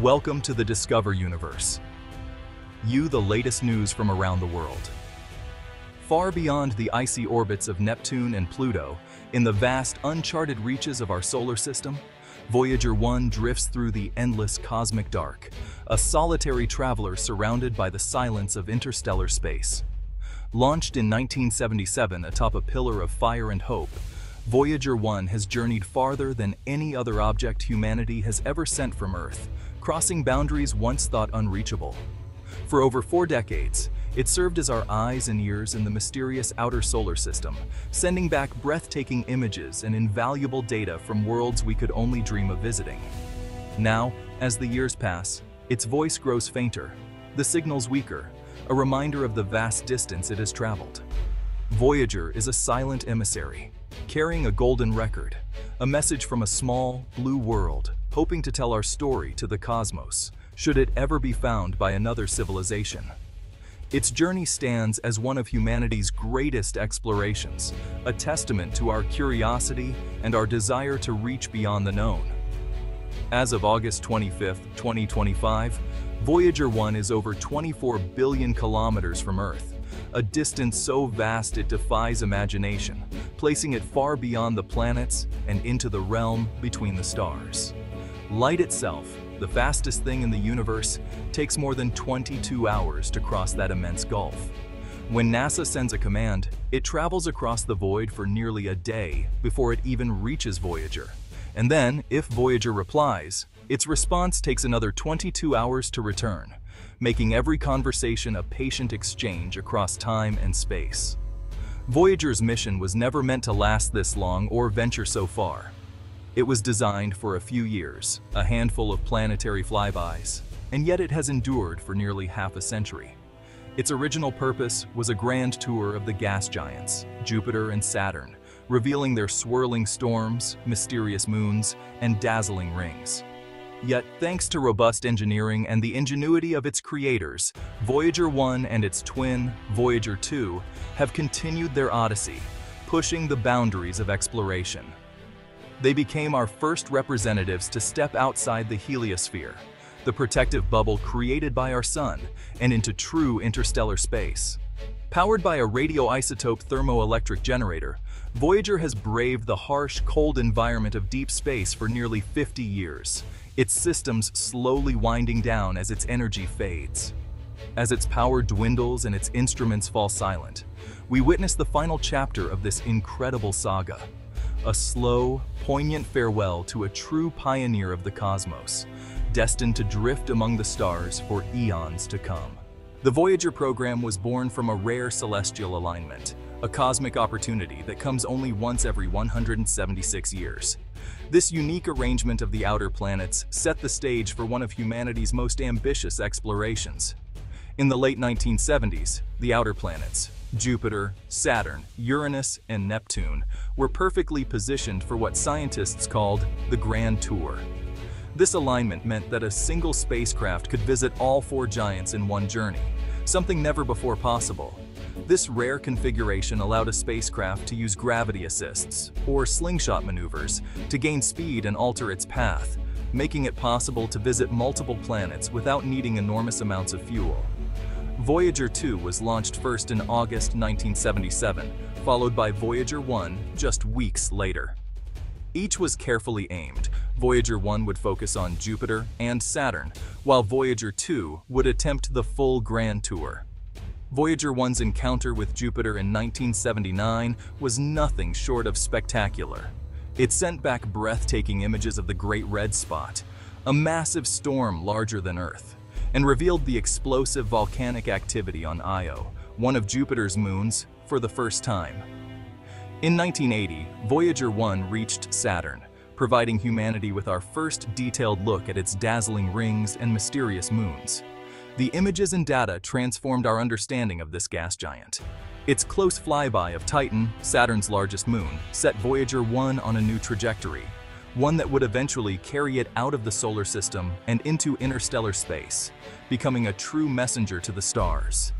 Welcome to the Discover Universe. You the latest news from around the world. Far beyond the icy orbits of Neptune and Pluto, in the vast, uncharted reaches of our solar system, Voyager 1 drifts through the endless cosmic dark, a solitary traveler surrounded by the silence of interstellar space. Launched in 1977 atop a pillar of fire and hope, Voyager 1 has journeyed farther than any other object humanity has ever sent from Earth, crossing boundaries once thought unreachable. For over 4 decades, it served as our eyes and ears in the mysterious outer solar system, sending back breathtaking images and invaluable data from worlds we could only dream of visiting. Now, as the years pass, its voice grows fainter, the signals weaker, a reminder of the vast distance it has traveled. Voyager is a silent emissary, carrying a golden record, a message from a small, blue world, hoping to tell our story to the cosmos, should it ever be found by another civilization. Its journey stands as one of humanity's greatest explorations, a testament to our curiosity and our desire to reach beyond the known. As of August 25, 2025, Voyager 1 is over 24 billion kilometers from Earth, a distance so vast it defies imagination, placing it far beyond the planets and into the realm between the stars. Light itself, the fastest thing in the universe, takes more than 22 hours to cross that immense gulf. When NASA sends a command, it travels across the void for nearly a day before it even reaches Voyager. And then, if Voyager replies, its response takes another 22 hours to return, making every conversation a patient exchange across time and space. Voyager's mission was never meant to last this long or venture so far. It was designed for a few years, a handful of planetary flybys, and yet it has endured for nearly half a century. Its original purpose was a grand tour of the gas giants, Jupiter and Saturn, revealing their swirling storms, mysterious moons, and dazzling rings. Yet, thanks to robust engineering and the ingenuity of its creators, Voyager 1 and its twin, Voyager 2, have continued their odyssey, pushing the boundaries of exploration. They became our first representatives to step outside the heliosphere, the protective bubble created by our sun, and into true interstellar space. Powered by a radioisotope thermoelectric generator, Voyager has braved the harsh, cold environment of deep space for nearly 50 years, its systems slowly winding down as its energy fades. As its power dwindles and its instruments fall silent, we witness the final chapter of this incredible saga. A slow, poignant farewell to a true pioneer of the cosmos, destined to drift among the stars for eons to come. The Voyager program was born from a rare celestial alignment, a cosmic opportunity that comes only once every 176 years. This unique arrangement of the outer planets set the stage for one of humanity's most ambitious explorations. In the late 1970s, the outer planets, Jupiter, Saturn, Uranus, and Neptune, were perfectly positioned for what scientists called the Grand Tour. This alignment meant that a single spacecraft could visit all 4 giants in one journey, something never before possible. This rare configuration allowed a spacecraft to use gravity assists, or slingshot maneuvers, to gain speed and alter its path, making it possible to visit multiple planets without needing enormous amounts of fuel. Voyager 2 was launched first in August 1977, followed by Voyager 1 just weeks later. Each was carefully aimed. Voyager 1 would focus on Jupiter and Saturn, while Voyager 2 would attempt the full Grand Tour. Voyager 1's encounter with Jupiter in 1979 was nothing short of spectacular. It sent back breathtaking images of the Great Red Spot, a massive storm larger than Earth, and revealed the explosive volcanic activity on Io, one of Jupiter's moons, for the first time. In 1980, Voyager 1 reached Saturn, providing humanity with our first detailed look at its dazzling rings and mysterious moons. The images and data transformed our understanding of this gas giant. Its close flyby of Titan, Saturn's largest moon, set Voyager 1 on a new trajectory, one that would eventually carry it out of the solar system and into interstellar space, becoming a true messenger to the stars.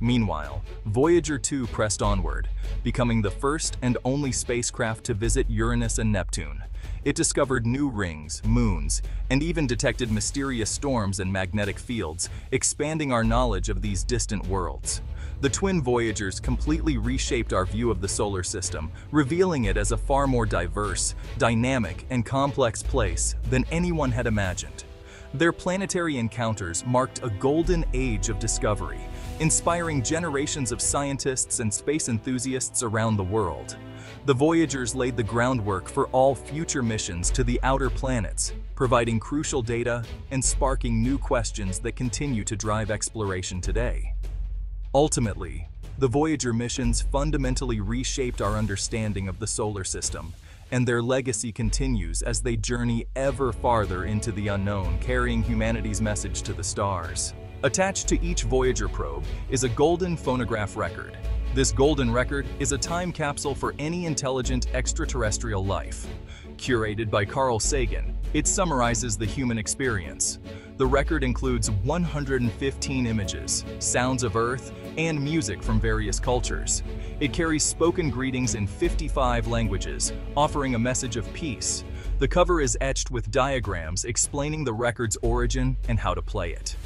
Meanwhile, Voyager 2 pressed onward, becoming the first and only spacecraft to visit Uranus and Neptune, It discovered new rings, moons, and even detected mysterious storms and magnetic fields, expanding our knowledge of these distant worlds. The twin Voyagers completely reshaped our view of the solar system, revealing it as a far more diverse, dynamic, and complex place than anyone had imagined. Their planetary encounters marked a golden age of discovery, inspiring generations of scientists and space enthusiasts around the world. The Voyagers laid the groundwork for all future missions to the outer planets, providing crucial data and sparking new questions that continue to drive exploration today. Ultimately, the Voyager missions fundamentally reshaped our understanding of the solar system, and their legacy continues as they journey ever farther into the unknown, carrying humanity's message to the stars. Attached to each Voyager probe is a golden phonograph record. This golden record is a time capsule for any intelligent extraterrestrial life. Curated by Carl Sagan, it summarizes the human experience. The record includes 115 images, sounds of Earth, and music from various cultures. It carries spoken greetings in 55 languages, offering a message of peace. The cover is etched with diagrams explaining the record's origin and how to play it.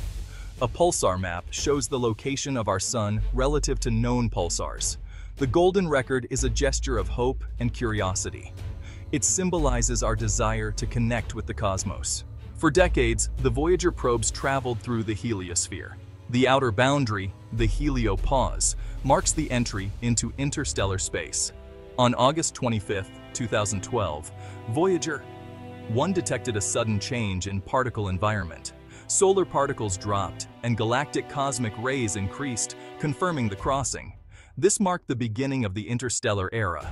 A pulsar map shows the location of our sun relative to known pulsars. The golden record is a gesture of hope and curiosity. It symbolizes our desire to connect with the cosmos. For decades, the Voyager probes traveled through the heliosphere. The outer boundary, the heliopause, marks the entry into interstellar space. On August 25, 2012, Voyager 1 detected a sudden change in particle environment. Solar particles dropped, and galactic cosmic rays increased, confirming the crossing. This marked the beginning of the interstellar era.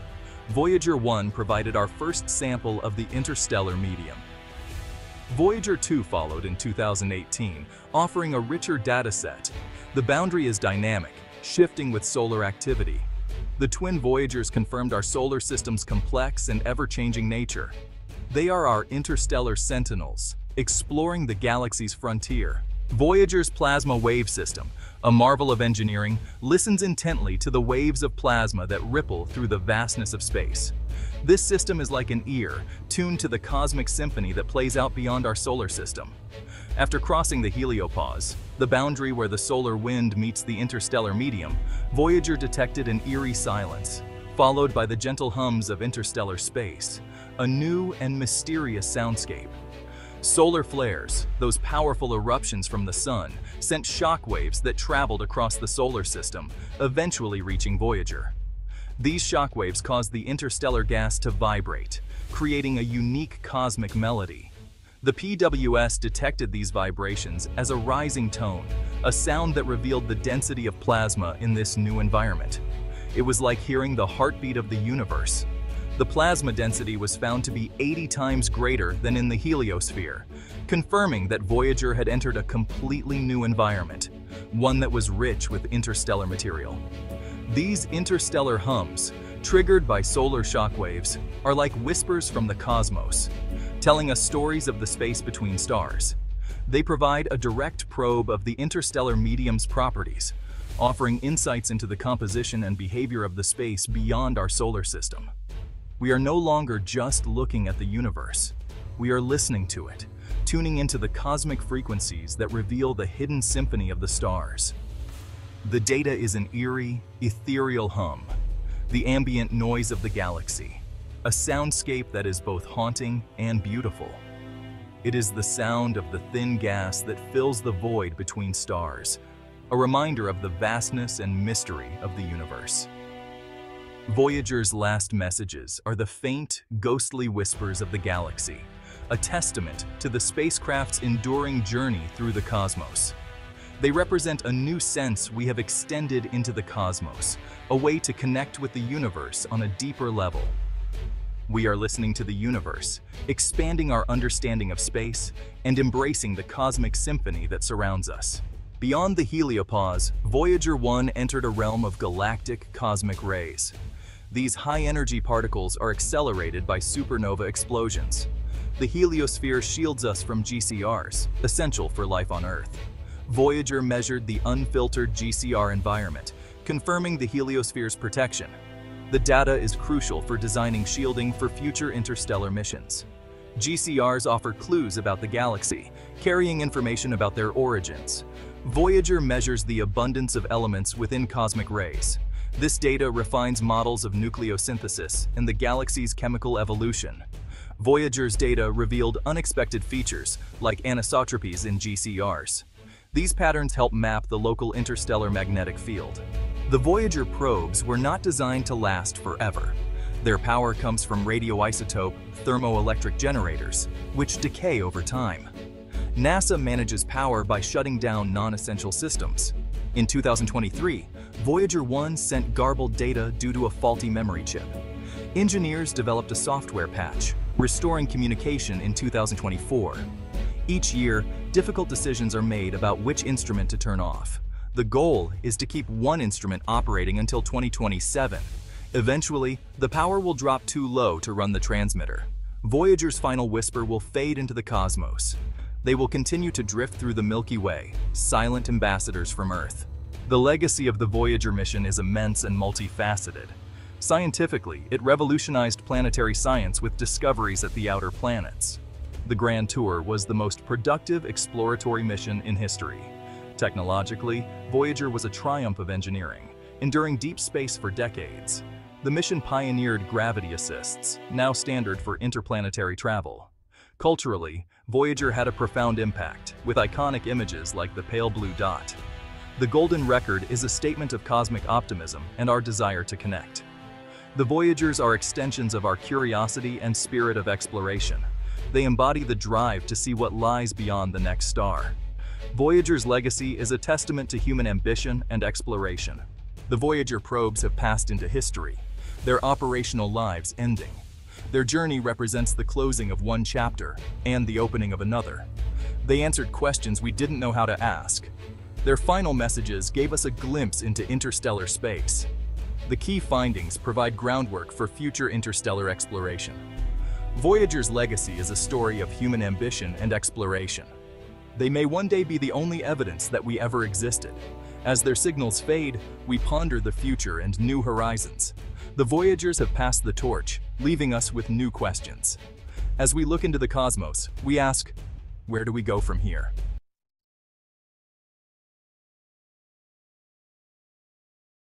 Voyager 1 provided our first sample of the interstellar medium. Voyager 2 followed in 2018, offering a richer dataset. The boundary is dynamic, shifting with solar activity. The twin Voyagers confirmed our solar system's complex and ever-changing nature. They are our interstellar sentinels, exploring the galaxy's frontier. Voyager's plasma wave system, a marvel of engineering, listens intently to the waves of plasma that ripple through the vastness of space. This system is like an ear, tuned to the cosmic symphony that plays out beyond our solar system. After crossing the heliopause, the boundary where the solar wind meets the interstellar medium, Voyager detected an eerie silence, followed by the gentle hums of interstellar space, a new and mysterious soundscape. Solar flares, those powerful eruptions from the sun, sent shockwaves that traveled across the solar system, eventually reaching Voyager. These shockwaves caused the interstellar gas to vibrate, creating a unique cosmic melody. The PWS detected these vibrations as a rising tone, a sound that revealed the density of plasma in this new environment. It was like hearing the heartbeat of the universe. The plasma density was found to be 80 times greater than in the heliosphere, confirming that Voyager had entered a completely new environment, one that was rich with interstellar material. These interstellar hums, triggered by solar shockwaves, are like whispers from the cosmos, telling us stories of the space between stars. They provide a direct probe of the interstellar medium's properties, offering insights into the composition and behavior of the space beyond our solar system. We are no longer just looking at the universe. We are listening to it, tuning into the cosmic frequencies that reveal the hidden symphony of the stars. The data is an eerie, ethereal hum, the ambient noise of the galaxy, a soundscape that is both haunting and beautiful. It is the sound of the thin gas that fills the void between stars, a reminder of the vastness and mystery of the universe. Voyager's last messages are the faint, ghostly whispers of the galaxy, a testament to the spacecraft's enduring journey through the cosmos. They represent a new sense we have extended into the cosmos, a way to connect with the universe on a deeper level. We are listening to the universe, expanding our understanding of space, and embracing the cosmic symphony that surrounds us. Beyond the heliopause, Voyager 1 entered a realm of galactic cosmic rays. These high-energy particles are accelerated by supernova explosions. The heliosphere shields us from GCRs, essential for life on Earth. Voyager measured the unfiltered GCR environment, confirming the heliosphere's protection. The data is crucial for designing shielding for future interstellar missions. GCRs offer clues about the galaxy, carrying information about their origins. Voyager measures the abundance of elements within cosmic rays. This data refines models of nucleosynthesis and the galaxy's chemical evolution. Voyager's data revealed unexpected features, like anisotropies in GCRs. These patterns help map the local interstellar magnetic field. The Voyager probes were not designed to last forever. Their power comes from radioisotope thermoelectric generators, which decay over time. NASA manages power by shutting down non-essential systems. In 2023, Voyager 1 sent garbled data due to a faulty memory chip. Engineers developed a software patch, restoring communication in 2024. Each year, difficult decisions are made about which instrument to turn off. The goal is to keep one instrument operating until 2027. Eventually, the power will drop too low to run the transmitter. Voyager's final whisper will fade into the cosmos. They will continue to drift through the Milky Way, silent ambassadors from Earth. The legacy of the Voyager mission is immense and multifaceted. Scientifically, it revolutionized planetary science with discoveries at the outer planets. The Grand Tour was the most productive exploratory mission in history. Technologically, Voyager was a triumph of engineering, enduring deep space for decades. The mission pioneered gravity assists, now standard for interplanetary travel. Culturally, Voyager had a profound impact, with iconic images like the pale blue dot. The Golden Record is a statement of cosmic optimism and our desire to connect. The Voyagers are extensions of our curiosity and spirit of exploration. They embody the drive to see what lies beyond the next star. Voyager's legacy is a testament to human ambition and exploration. The Voyager probes have passed into history, their operational lives ending. Their journey represents the closing of one chapter and the opening of another. They answered questions we didn't know how to ask. Their final messages gave us a glimpse into interstellar space. The key findings provide groundwork for future interstellar exploration. Voyager's legacy is a story of human ambition and exploration. They may one day be the only evidence that we ever existed. As their signals fade, we ponder the future and new horizons. The Voyagers have passed the torch, leaving us with new questions. As we look into the cosmos, we ask, where do we go from here?